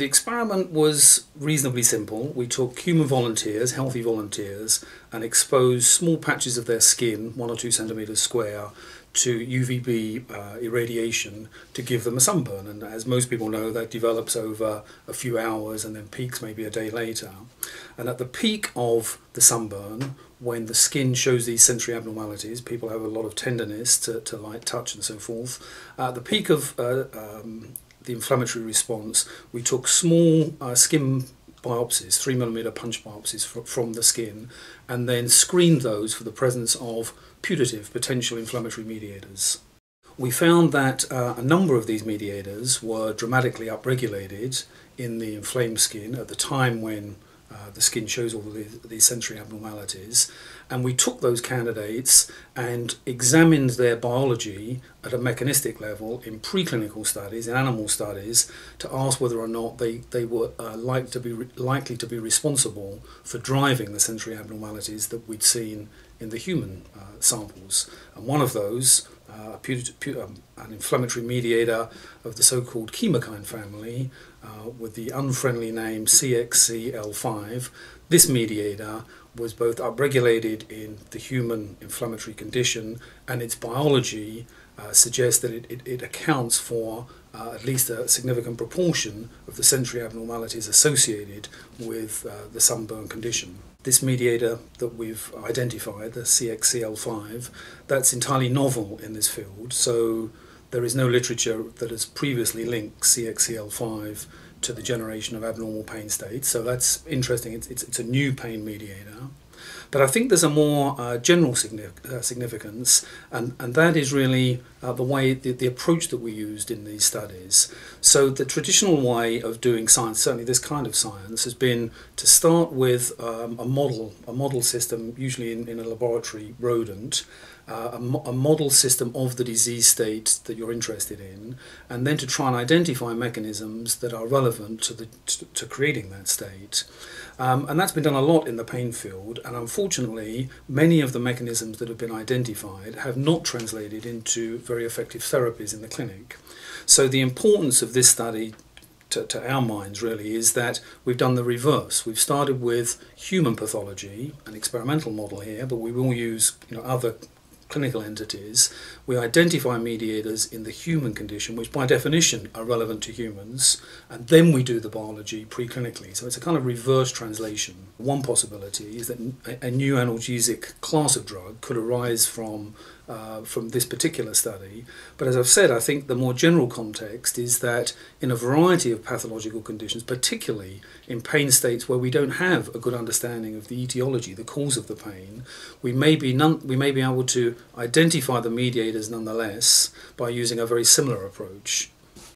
The experiment was reasonably simple. We took human volunteers, healthy volunteers, and exposed small patches of their skin, 1 or 2 centimetres square, to UVB irradiation to give them a sunburn. And as most people know, that develops over a few hours and then peaks maybe a day later. And at the peak of the sunburn, when the skin shows these sensory abnormalities, people have a lot of tenderness to light touch and so forth. At the peak of the inflammatory response, we took small skin biopsies, 3mm punch biopsies from the skin, and then screened those for the presence of putative potential inflammatory mediators. We found that a number of these mediators were dramatically upregulated in the inflamed skin at the time when the skin shows all these sensory abnormalities, and we took those candidates and examined their biology at a mechanistic level in preclinical studies, in animal studies, to ask whether or not they were likely to be responsible for driving the sensory abnormalities that we'd seen in the human samples. And one of those, an inflammatory mediator of the so-called chemokine family, with the unfriendly name CXCL5, this mediator was both upregulated in the human inflammatory condition, and its biology suggests that it accounts for at least a significant proportion of the sensory abnormalities associated with the sunburn condition. This mediator that we've identified, the CXCL5, that's entirely novel in this field, so there is no literature that has previously linked CXCL5 to the generation of abnormal pain states, so that's interesting. It's a new pain mediator. But I think there's a more general significance, and that is really the approach that we used in these studies. So the traditional way of doing science, certainly this kind of science, has been to start with a model system, usually in a laboratory rodent, a model system of the disease state that you're interested in, and then to try and identify mechanisms that are relevant to creating that state. And that's been done a lot in the pain field, and unfortunately, many of the mechanisms that have been identified have not translated into very effective therapies in the clinic. So the importance of this study to our minds really is that we've done the reverse. We've started with human pathology, an experimental model here, but we will use other clinical entities. We identify mediators in the human condition, which by definition are relevant to humans, and then we do the biology preclinically. So it's a kind of reverse translation. One possibility is that a new analgesic class of drug could arise from this particular study. But as I've said, I think the more general context is that in a variety of pathological conditions, particularly in pain states where we don't have a good understanding of the etiology, the cause of the pain, we may be able to identify the mediators nonetheless by using a very similar approach.